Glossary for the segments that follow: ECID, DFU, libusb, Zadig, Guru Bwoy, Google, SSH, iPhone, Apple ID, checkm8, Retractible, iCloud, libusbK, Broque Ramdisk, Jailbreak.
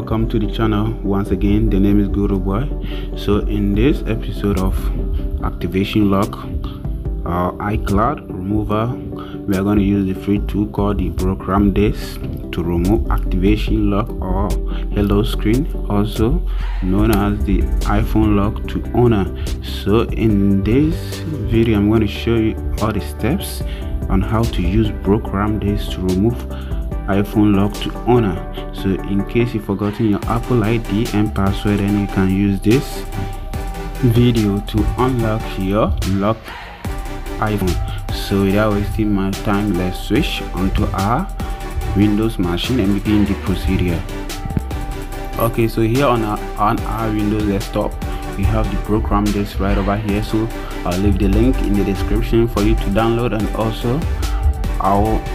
welcome to the channel once again. The name is Guru Boy. So in this episode of activation lock iCloud remover, we are going to use the free tool called the Broque Ramdisk to remove activation lock or hello screen, also known as the iPhone lock to owner. So in this video I'm going to show you all the steps on how to use Broque Ramdisk to remove iPhone lock to owner. So in case you've forgotten your Apple ID and password, then you can use this video to unlock your locked iPhone. So without wasting my time, let's switch onto our Windows machine and begin the procedure. Okay, so here on our Windows desktop we have the Broque Ramdisk right over here, so I'll leave the link in the description for you to download, and also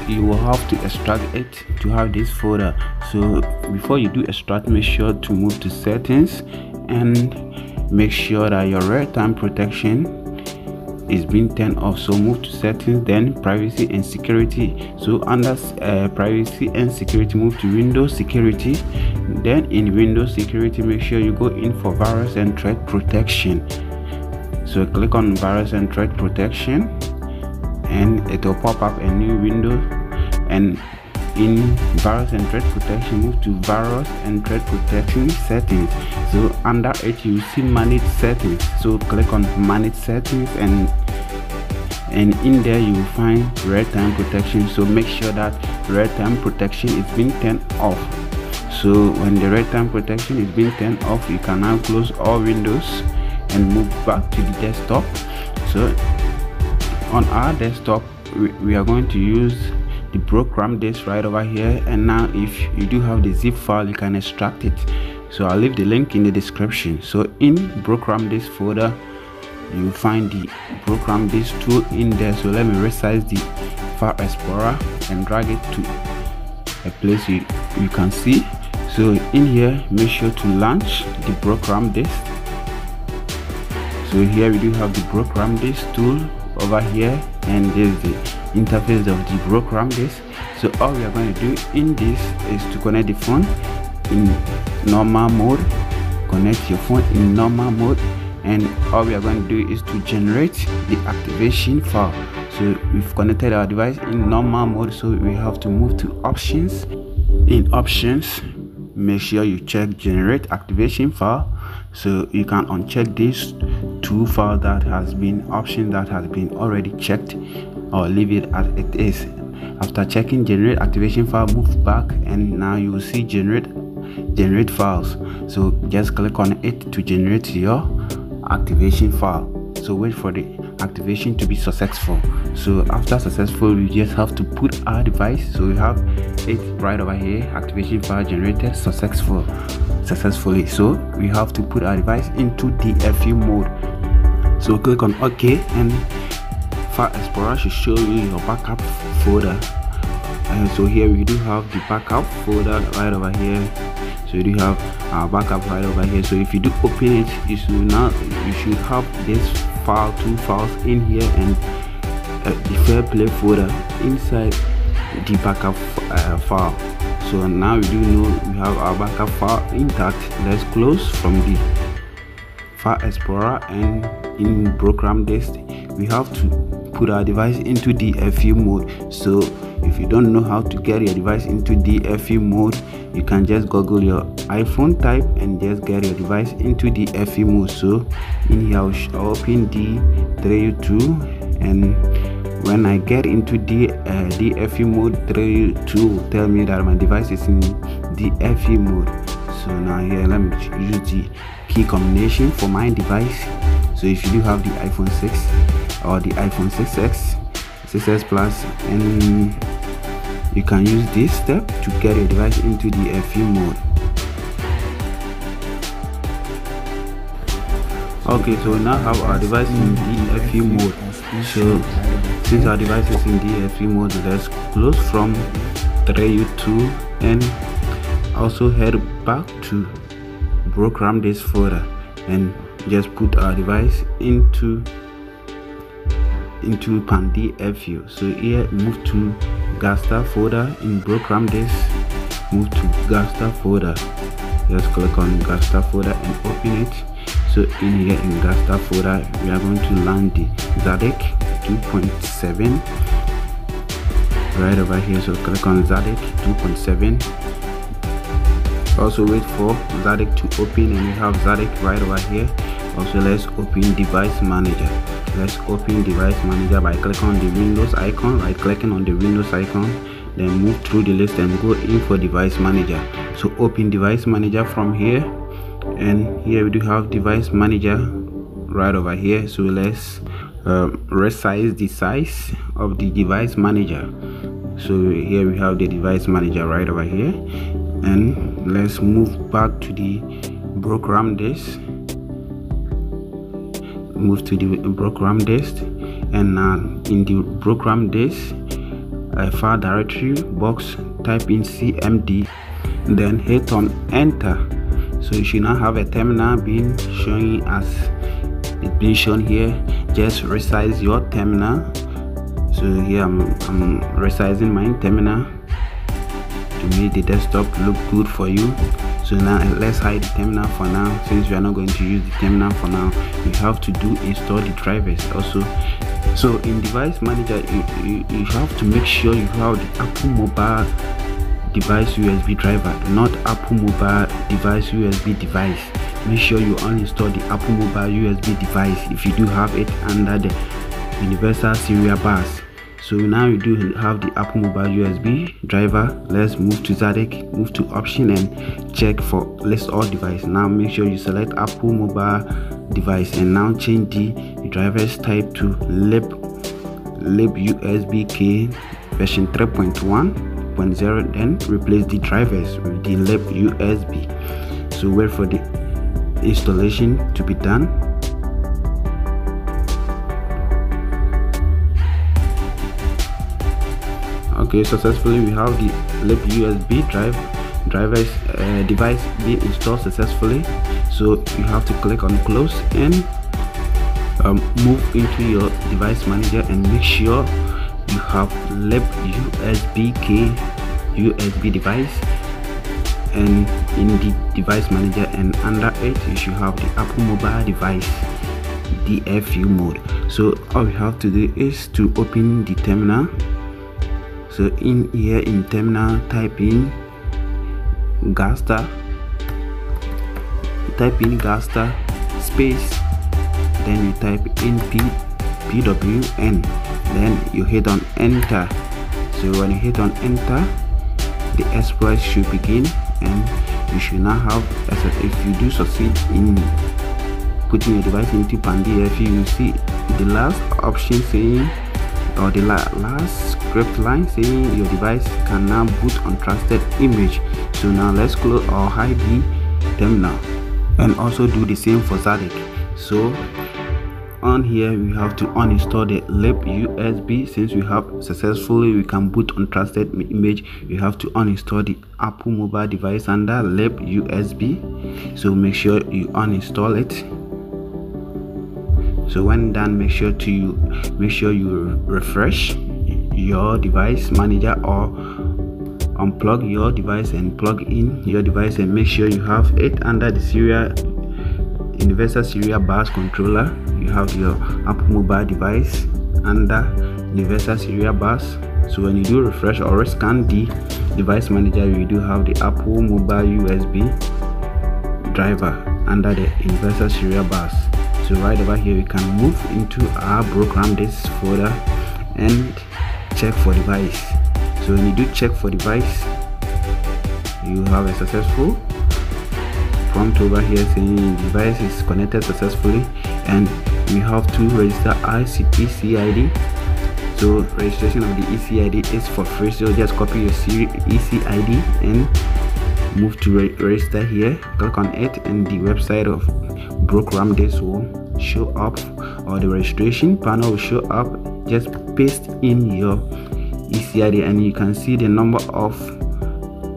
you will have to extract it to have this folder. So before you do extract, make sure to move to settings and make sure that your real-time protection is being turned off. So move to settings, then privacy and security. So under privacy and security, move to Windows security. Then in Windows security, make sure you go in for virus and threat protection. So click on virus and threat protection and it will pop up a new window, and in virus and threat protection move to virus and threat protection settings. So under it you see manage settings, so click on manage settings, and in there you will find real-time protection. So make sure that real-time protection is being turned off. So when the real-time protection is being turned off, you can now close all windows and move back to the desktop. So on our desktop we are going to use the Broque Ramdisk right over here, and now if you do have the zip file you can extract it. So I'll leave the link in the description. So in Broque Ramdisk folder you find the Broque Ramdisk tool in there. So let me resize the file explorer and drag it to a place you can see. So in here make sure to launch the Broque Ramdisk. So here we do have the Broque Ramdisk tool over here, and this is the interface of the Broque Ramdisk. So all we are going to do in this is to connect the phone in normal mode, connect your phone in normal mode, and all we are going to do is to generate the activation file. So we've connected our device in normal mode, so we have to move to options. In options make sure you check generate activation file, so you can uncheck this two file that has been option that has been already checked, or leave it as it is. After checking generate activation file, move back and now you will see generate files. So just click on it to generate your activation file. So wait for the activation to be successful. So after successful we just have to put our device. So we have it right over here, activation file generated successfully. So we have to put our device into DFU mode. So click on OK and file explorer should show you your backup folder. And so here we do have the backup folder right over here. So you do have our backup right over here. So if you do open it, you should have this file, two files in here, and the fair play folder inside the backup file. So now we do know we have our backup file intact. Let's close from the file explorer, and in Broque Ramdisk we have to put our device into DFU mode. So if you don't know how to get your device into DFU mode, you can just Google your iPhone type and just get your device into DFU mode. So in here I'll open D3U2, and when I get into DFU mode, 3U2 will tell me that my device is in DFU mode. So now here let me use the key combination for my device. So if you do have the iPhone 6 or the iPhone 6s, 6s Plus, and you can use this step to get your device into DFU mode. Okay, so we now have our device in DFU mode. So since our device is in DFU mode, let's close from 3U2 and also head back to Broque Ramdisk folder and just put our device into pan DFU. So here move to Gasta folder in Broque Ramdisk, move to Gasta folder. Let's click on Gusta folder and open it. So in here in Gusta folder, we are going to land the Zadig 2.7 right over here. So click on Zadig 2.7. Also wait for Zadig to open, and we have Zadig right over here. Also let's open device manager. Let's open device manager by clicking on the Windows icon, right clicking on the Windows icon, then move through the list and go in for device manager. So open device manager from here, and here we do have device manager right over here. So let's resize the size of the device manager. So here we have the device manager right over here, and let's move back to the Broque Ramdisk. Move to the Broque Ramdisk, and in the Broque Ramdisk file directory box, type in CMD, then hit on enter. So you should now have a terminal being showing as it's being shown here. Just resize your terminal. So here I'm resizing my terminal to make the desktop look good for you. So now let's hide the terminal for now, since we are not going to use the terminal for now. We have to do install the drivers also. So in device manager, you have to make sure you have the Apple mobile device USB driver, not Apple mobile device USB device. Make sure you uninstall the Apple mobile USB device if you do have it under the universal serial bus. So now we do have the Apple mobile USB driver. Let's move to Zadig, move to option and check for list all device. Now make sure you select Apple mobile device, and now change the driver's type to libusbK version 3.1.0, then replace the drivers with the libusb. So wait for the installation to be done. Okay, successfully we have the libusb device being installed successfully. So you have to click on close and move into your device manager, and make sure you have libusbK USB device, and in the device manager and under it you should have the Apple mobile device DFU mode. So all we have to do is to open the terminal. So in here in terminal, type in gusta space, then you type in pwn, then you hit on enter. So when you hit on enter, the exploit should begin, and you should now have, if you do succeed in putting your device into pandfv, you will see the last option saying, or the last script line saying, your device can now boot on trusted image. So now let's close or hide the terminal, and also do the same for Zadig. So on here we have to uninstall the libusb. Since we have successfully, we can boot on trusted image, we have to uninstall the Apple mobile device under libusb. So make sure you uninstall it. So when done, make sure you refresh your device manager or unplug your device and plug in your device, and make sure you have it under the serial universal serial bus controller. You have your Apple mobile device under universal serial bus. So when you do refresh or rescan the device manager, you do have the Apple mobile USB driver under the universal serial bus. So right over here, we can move into our Broque Ramdisk folder and check for device. So when you do check for device, you have a successful prompt over here saying device is connected successfully, and we have to register our ECID. So registration of the ECID is for free, so just copy your ECID and move to register here, click on it, and the website of Broque Ramdisk will show up, or the registration panel will show up. Just paste in your ECID, and you can see the number of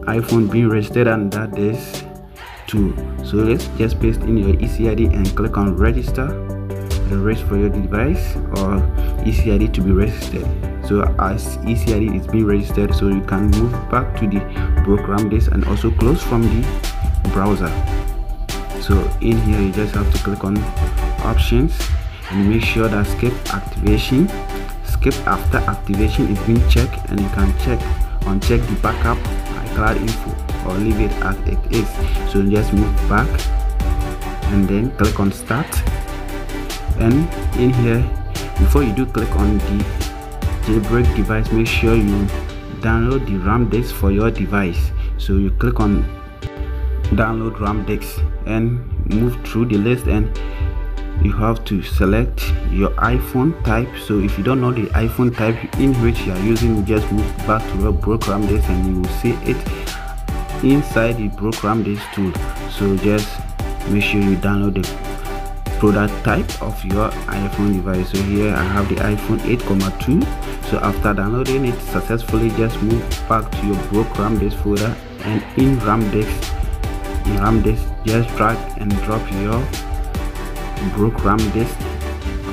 iPhone being registered under this tool. So let's just paste in your ECID and click on register and register for your device or ECID to be registered. So as ECID is being registered, so you can move back to the Broque Ramdisk and also close from the browser. So in here you just have to click on options and make sure that skip activation, skip after activation is being checked, and you can uncheck the backup iCloud info or leave it as it is. So just move back and then click on start, and in here before you do click on the jailbreak device, make sure you download the RAM disk for your device. So you click on download RAM disk and move through the list, and you have to select your iPhone type. So if you don't know the iPhone type in which you are using, you just move back to your Broque Ramdisk and you will see it inside the Broque Ramdisk tool. So just make sure you download the product type of your iPhone device. So here I have the iPhone 8,2. So after downloading it successfully, just move back to your Broque Ramdisk folder, and in RAM disk just drag and drop your Broque Ramdisk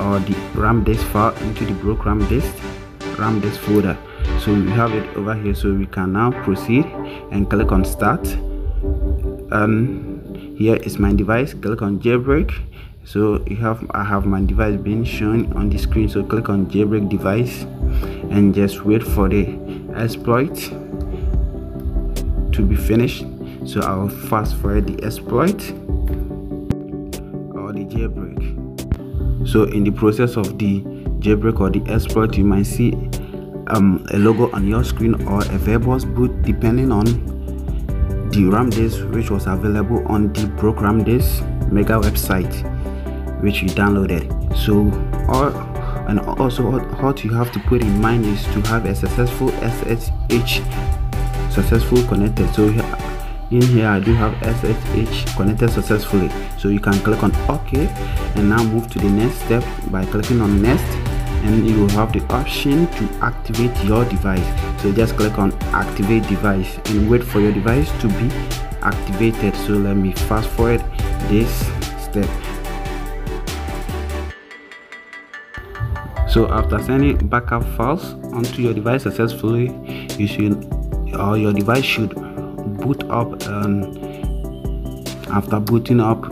or the RAM disk file into the Broque RAM disk folder. So we have it over here. So we can now proceed and click on start. Here is my device. Click on jailbreak. So I have my device being shown on the screen. So click on jailbreak device and just wait for the exploit to be finished. So I'll fast forward the exploit or the jailbreak. So in the process of the jailbreak or the exploit, you might see a logo on your screen or a verbose boot, depending on the RAM disk which was available on the Broque Ramdisk mega website which you downloaded. So what you have to put in mind is to have a successful SSH successful connected. So in here I do have SSH connected successfully. So you can click on OK and now move to the next step by clicking on next, and you will have the option to activate your device. So just click on activate device and wait for your device to be activated. So let me fast forward this step. So after sending backup files onto your device successfully, your device should boot up, and after booting up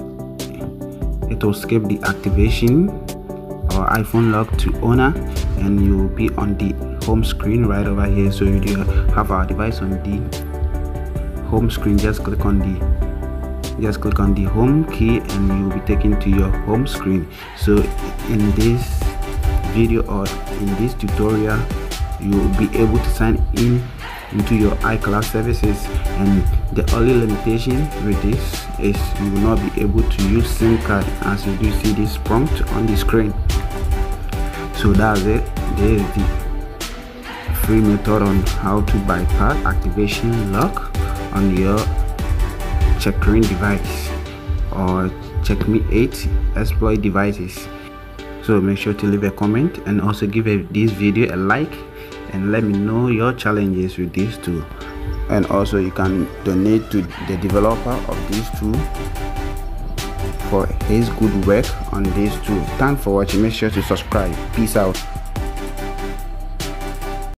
it will skip the activation or iPhone log to owner, and you will be on the home screen right over here. So you do have our device on the home screen. Just click on the home key and you will be taken to your home screen. So in this video or in this tutorial, you will be able to sign in into your iCloud services, and the only limitation with this is you will not be able to use SIM card, as you do see this prompt on the screen. So that's it. There is the free method on how to bypass activation lock on your checkm8 device or checkm8 exploit devices. So make sure to leave a comment and also give this video a like, and let me know your challenges with these two. And also you can donate to the developer of these two for his good work on these two. Thanks for watching. Make sure to subscribe. Peace out.